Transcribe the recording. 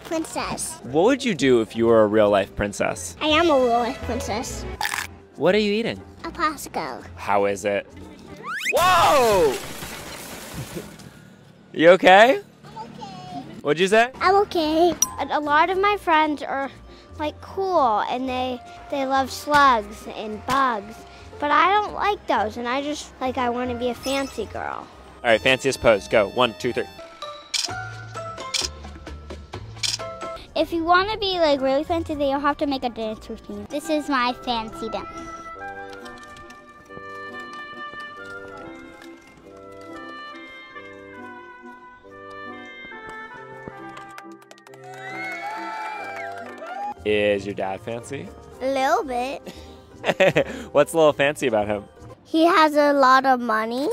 a princess. What would you do if you were a real-life princess? I am a real-life princess. What are you eating? A Pasco. How is it? Whoa! You okay? I'm okay. What'd you say? I'm okay. A lot of my friends are like cool and they love slugs and bugs, but I don't like those and I just like I want to be a fancy girl. All right, fanciest pose, go. 1, 2, 3. If you want to be like really fancy, then you'll have to make a dance routine. This is my fancy dance. Is your dad fancy? A little bit. What's a little fancy about him? He has a lot of money.